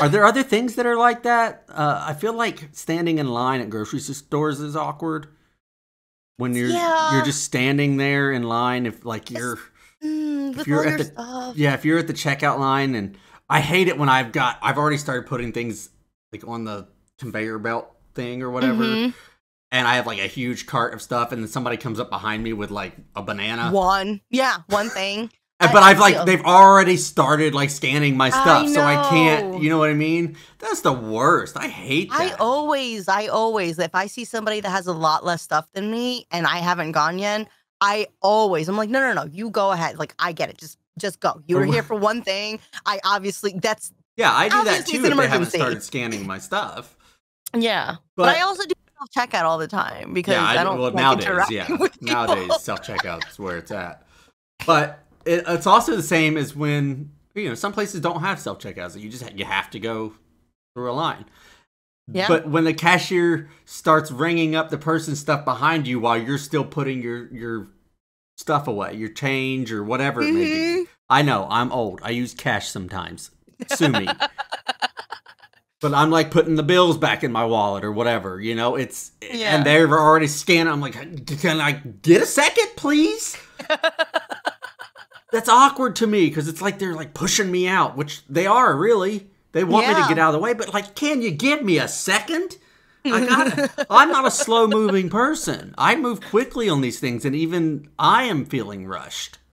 Are there other things that are like that? I feel like standing in line at grocery stores is awkward. When you're just standing there in line, if like if you're at the checkout line, and I hate it when I've already started putting things like on the conveyor belt thing or whatever, and I have like a huge cart of stuff, and then somebody comes up behind me with like a banana. One thing. But I've like, they've already started like scanning my stuff, so I can't, you know what I mean? That's the worst. I hate that. I always, if I see somebody that has a lot less stuff than me and I haven't gone yet, I'm like, no, you go ahead. Like, I get it. Just go. You were here for one thing. I obviously, that's. Yeah, I do that too if they haven't started scanning my stuff. Yeah. But I also do self-checkout all the time because I don't like interacting with people. Nowadays, self-checkout's where it's at. But it's also the same as when, you know, some places don't have self-checkouts. You have to go through a line. Yeah. But when the cashier starts ringing up the person's stuff behind you while you're still putting your stuff away, your change or whatever it may be. I know, I'm old. I use cash sometimes. Sue me. But I'm like putting the bills back in my wallet or whatever, you know, and they're already scanning. I'm like, can I get a second, please? That's awkward to me because it's like they're like pushing me out, which they are really. They want me to get out of the way, but like, can you give me a second? I'm not a slow moving person. I move quickly on these things, and even I am feeling rushed.